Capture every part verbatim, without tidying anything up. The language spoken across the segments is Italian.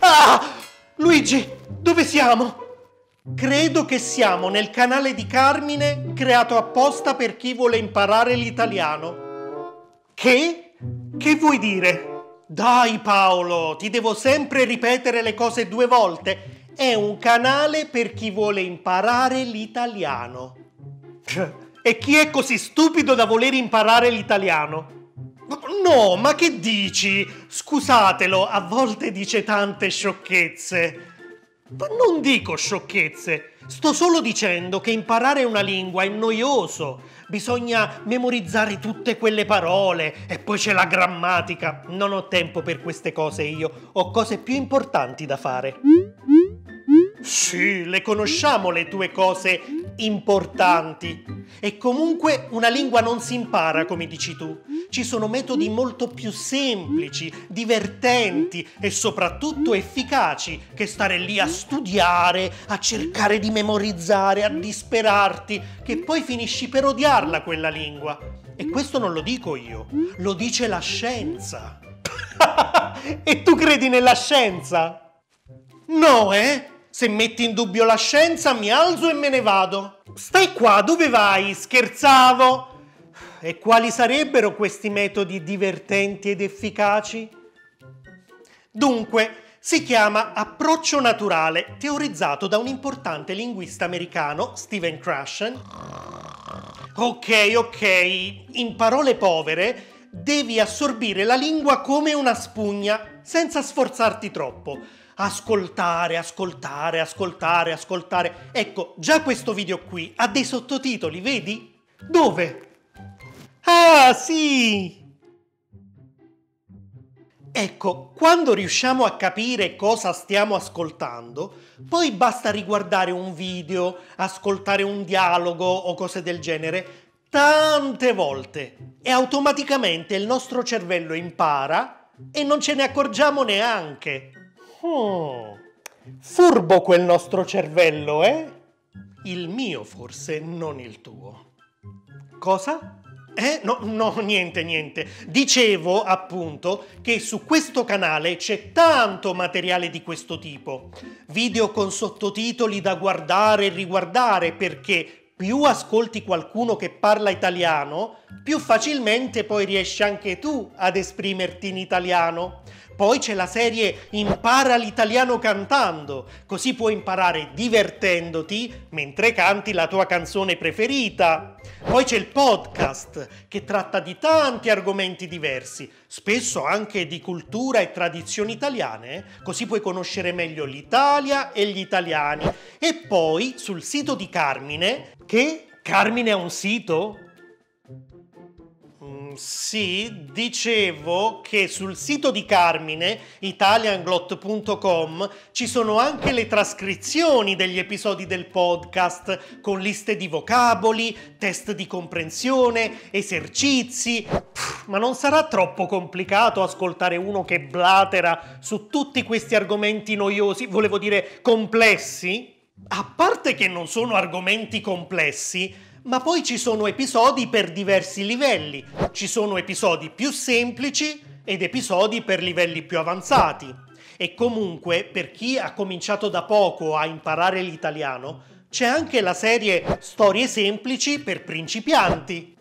Ah! Luigi, dove siamo? Credo che siamo nel canale di Carmine creato apposta per chi vuole imparare l'italiano. Che? Che vuoi dire? Dai Paolo, ti devo sempre ripetere le cose due volte. È un canale per chi vuole imparare l'italiano. E chi è così stupido da voler imparare l'italiano? No, ma che dici? Scusatelo, a volte dice tante sciocchezze. Non dico sciocchezze, sto solo dicendo che imparare una lingua è noioso. Bisogna memorizzare tutte quelle parole e poi c'è la grammatica. Non ho tempo per queste cose io, ho cose più importanti da fare. Sì, le conosciamo le tue cose importanti. E comunque una lingua non si impara, come dici tu. Ci sono metodi molto più semplici, divertenti e soprattutto efficaci che stare lì a studiare, a cercare di memorizzare, a disperarti, che poi finisci per odiarla quella lingua. E questo non lo dico io, lo dice la scienza. E tu credi nella scienza? No, eh? Se metti in dubbio la scienza mi alzo e me ne vado. Stai qua, dove vai? Scherzavo! E quali sarebbero questi metodi divertenti ed efficaci? Dunque, si chiama approccio naturale, teorizzato da un importante linguista americano, Stephen Krashen. Ok, ok, in parole povere, devi assorbire la lingua come una spugna, senza sforzarti troppo. Ascoltare, ascoltare, ascoltare, ascoltare. Ecco, già questo video qui ha dei sottotitoli, vedi? Dove? Ah, sì! Ecco, quando riusciamo a capire cosa stiamo ascoltando, poi basta riguardare un video, ascoltare un dialogo o cose del genere tante volte e automaticamente il nostro cervello impara e non ce ne accorgiamo neanche. Hmm, furbo quel nostro cervello, eh? Il mio forse, non il tuo. Cosa? Eh? No, no, niente, niente. Dicevo, appunto, che su questo canale c'è tanto materiale di questo tipo. Video con sottotitoli da guardare e riguardare, perché più ascolti qualcuno che parla italiano, più facilmente poi riesci anche tu ad esprimerti in italiano. Poi c'è la serie Impara l'italiano cantando, così puoi imparare divertendoti mentre canti la tua canzone preferita. Poi c'è il podcast, che tratta di tanti argomenti diversi, spesso anche di cultura e tradizioni italiane, così puoi conoscere meglio l'Italia e gli italiani. E poi sul sito di Carmine, che Carmine è un sito? Sì, dicevo che sul sito di Carmine, italianglot punto com, ci sono anche le trascrizioni degli episodi del podcast con liste di vocaboli, test di comprensione, esercizi. Pff, ma non sarà troppo complicato ascoltare uno che blatera su tutti questi argomenti noiosi, volevo dire complessi? A parte che non sono argomenti complessi, ma poi ci sono episodi per diversi livelli, ci sono episodi più semplici ed episodi per livelli più avanzati. E comunque, per chi ha cominciato da poco a imparare l'italiano, c'è anche la serie Storie semplici per principianti.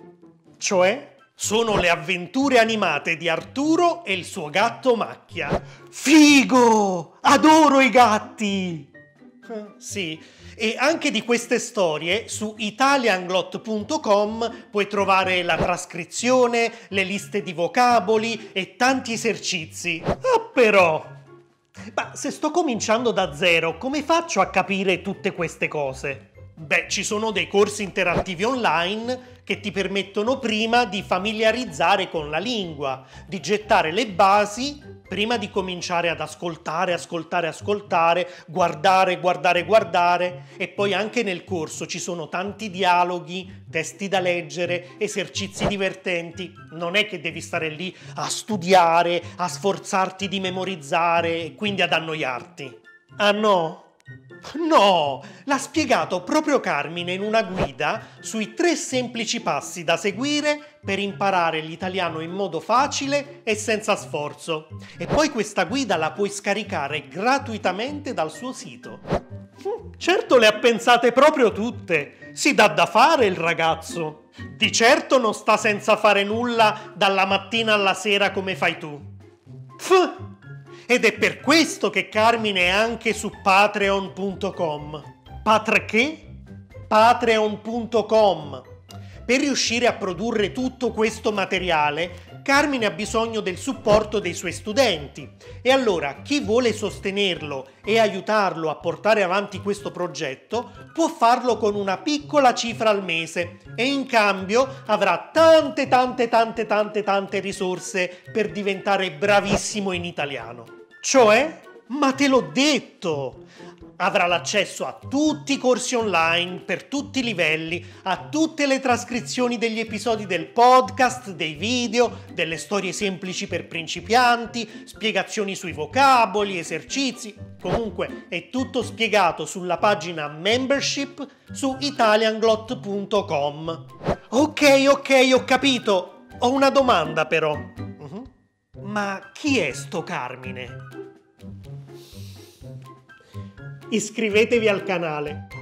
Cioè, sono le avventure animate di Arturo e il suo gatto Macchia. Figo! Adoro i gatti! Sì, e anche di queste storie su italianglot punto com puoi trovare la trascrizione, le liste di vocaboli e tanti esercizi. Ah però! Ma se sto cominciando da zero, come faccio a capire tutte queste cose? Beh, ci sono dei corsi interattivi online che ti permettono prima di familiarizzare con la lingua, di gettare le basi prima di cominciare ad ascoltare, ascoltare, ascoltare, guardare, guardare, guardare. E poi anche nel corso ci sono tanti dialoghi, testi da leggere, esercizi divertenti. Non è che devi stare lì a studiare, a sforzarti di memorizzare e quindi ad annoiarti. Ah no? No! L'ha spiegato proprio Carmine in una guida sui tre semplici passi da seguire per imparare l'italiano in modo facile e senza sforzo. E poi questa guida la puoi scaricare gratuitamente dal suo sito. Certo le ha pensate proprio tutte! Si dà da fare il ragazzo! Di certo non sta senza fare nulla dalla mattina alla sera come fai tu. Pff! Ed è per questo che Carmine è anche su Patreon punto com. Patreché? Patreon punto com. Per riuscire a produrre tutto questo materiale, Carmine ha bisogno del supporto dei suoi studenti. E allora chi vuole sostenerlo e aiutarlo a portare avanti questo progetto può farlo con una piccola cifra al mese e in cambio avrà tante tante tante tante tante risorse per diventare bravissimo in italiano. Cioè? Ma te l'ho detto! Avrà l'accesso a tutti i corsi online, per tutti i livelli, a tutte le trascrizioni degli episodi del podcast, dei video, delle storie semplici per principianti, spiegazioni sui vocaboli, esercizi. Comunque è tutto spiegato sulla pagina membership su italianglot punto com. Ok, ok, ho capito. Ho una domanda però. Uh-huh. Ma chi è sto Carmine? Iscrivetevi al canale.